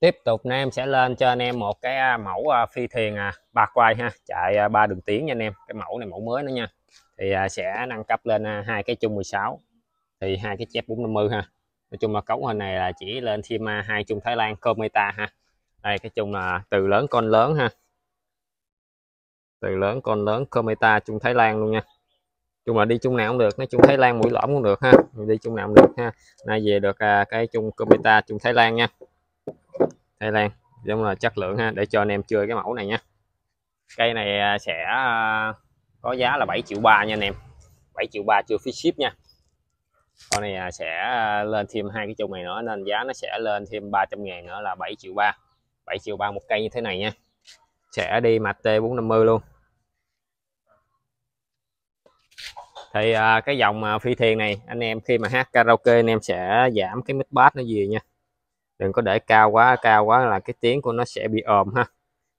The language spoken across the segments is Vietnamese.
Tiếp tục Nam sẽ lên cho anh em một cái mẫu phi thuyền ba quay ha, chạy 3 đường tiến nha anh em. Cái mẫu này mẫu mới nữa nha, thì sẽ nâng cấp lên hai cái chung 16 thì hai cái chép 450 ha. Nói chung là cấu hình này là chỉ lên thêm hai chung Thái Lan Cometa ha. Đây cái chung là từ lớn con lớn ha, từ lớn con lớn Cometa chung Thái Lan luôn nha. Chung là đi chung nào cũng được, nói chung Thái Lan mũi lõm cũng được ha, đi chung nào cũng được ha. Nay về được cái chung Cometa chung Thái Lan nha, Thái Lan giống là chất lượng ha, để cho anh em chơi cái mẫu này nha. Cây này sẽ có giá là 7,3 triệu nha anh em, 7,3 triệu chưa phí ship nha. Con này sẽ lên thêm hai cái chung này nữa nên giá nó sẽ lên thêm 300.000 nữa là 7,3 triệu, 7,3 triệu một cây như thế này nha. Sẽ đi mạch T450 luôn. Thì cái dòng phi thuyền này anh em khi mà hát karaoke anh em sẽ giảm cái mic bass nó gì nha, đừng có để cao quá là cái tiếng của nó sẽ bị ồn ha.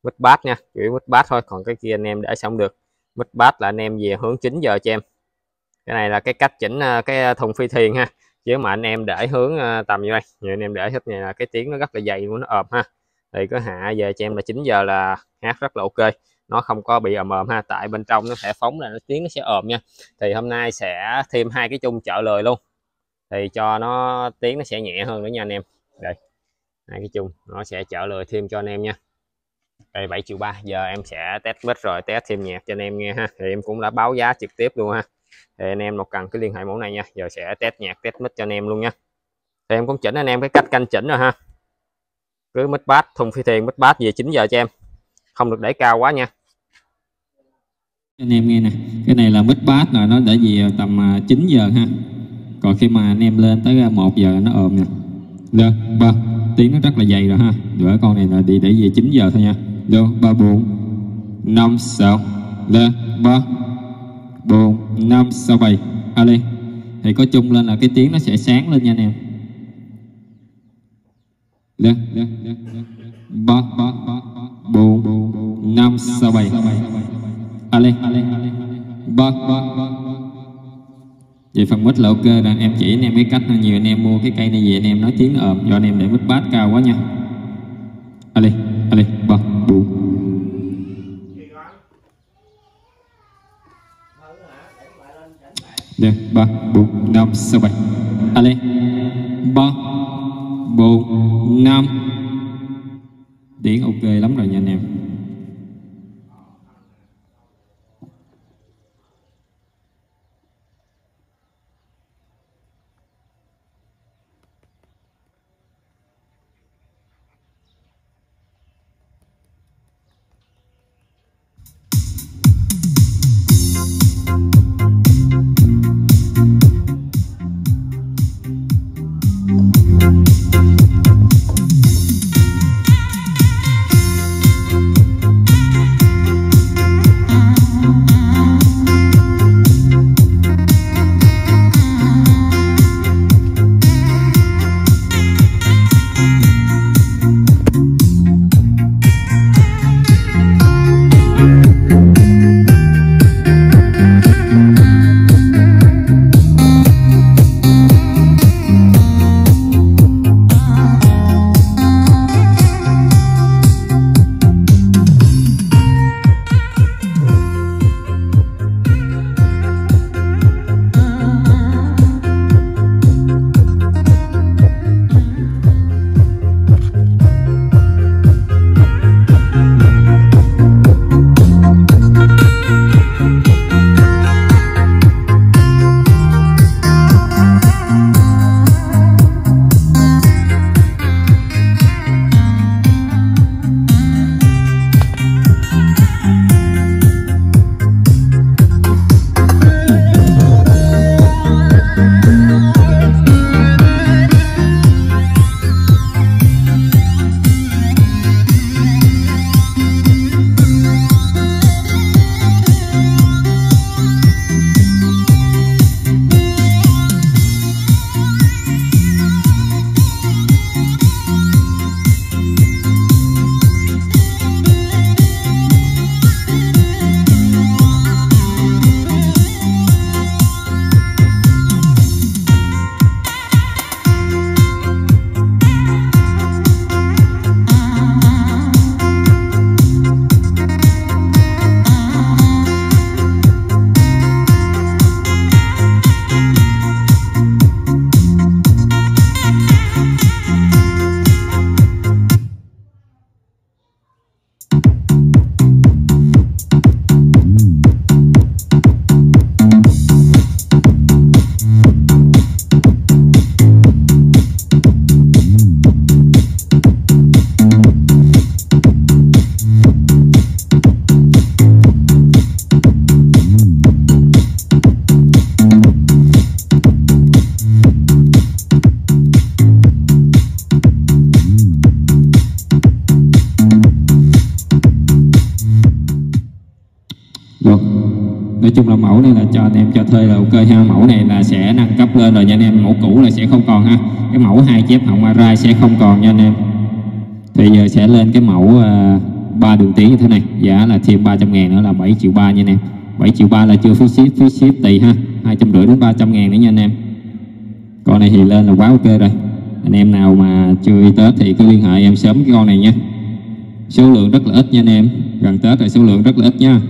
Mic bass nha, chỉ mic bass thôi, còn cái kia anh em để xong được. Mic bass là anh em về hướng chính giờ cho em. Cái này là cái cách chỉnh cái thùng phi thuyền ha, chứ mà anh em để hướng tầm như đây, như anh em để hết này là cái tiếng nó rất là dày của nó ồn ha. Thì cứ hạ về cho em là 9 giờ là hát rất là ok, nó không có bị ầm ầm ha, tại bên trong nó sẽ phóng là nó tiếng nó sẽ ồn nha. Thì hôm nay sẽ thêm hai cái chung trợ lời luôn, thì cho nó tiếng nó sẽ nhẹ hơn nữa nha anh em. Đây hai cái chung nó sẽ trợ lời thêm cho anh em nha. Đây 7,3 triệu, giờ em sẽ test mic rồi test thêm nhạc cho anh em nghe ha. Thì em cũng đã báo giá trực tiếp luôn ha, thì anh em nào cần cứ liên hệ mẫu này nha. Giờ sẽ test nhạc test mic cho anh em luôn nha. Thì em cũng chỉnh anh em cái cách canh chỉnh rồi ha, cứ mic bass thùng phi thuyền mic bass về 9 giờ cho em, không được để cao quá nha. Anh em nghe nè, cái này là mic bass là nó để về tầm 9 giờ ha. Còn khi mà anh em lên tới 1 giờ nó ồn nè, được ba tiếng nó rất là dày rồi ha. Đỡ con này là đi để về 9 giờ thôi nha. Được 3 4 5 6, được 3 4 5 6 7. Ali thì có chung lên là cái tiếng nó sẽ sáng lên nha anh em. Lên, lên, lên, lên. 3 4 4 5 6 7. Ale, ale, ale. 3 3. Về phần mic là ok nè, em chỉ anh em cái cách là nhiều anh em mua cái cây này về anh em nói tiếng ồn, do anh em để mic bass cao quá nha. Ale, ale, 3 4. Được 3 4 5 6 7. Ale, 3 4 5. Tiếng ok lắm rồi nha anh em. chung là mẫu này là cho anh em cho thuê là ok ha. Mẫu này là sẽ nâng cấp lên rồi nha anh em, mẫu cũ là sẽ không còn ha. Cái mẫu 2 chép họng Arai sẽ không còn nha anh em. Thì giờ sẽ lên cái mẫu 3 đường tiếng như thế này, giá là thêm 300.000 nữa là 7.300.000 nha anh em. 7.300.000 là chưa phí ship tùy ha, 250 đến 300.000 nữa nha anh em. Con này thì lên là quá ok rồi. Anh em nào mà chưa đi Tết thì cứ liên hệ em sớm cái con này nha. Số lượng rất là ít nha anh em, gần Tết rồi số lượng rất là ít nha.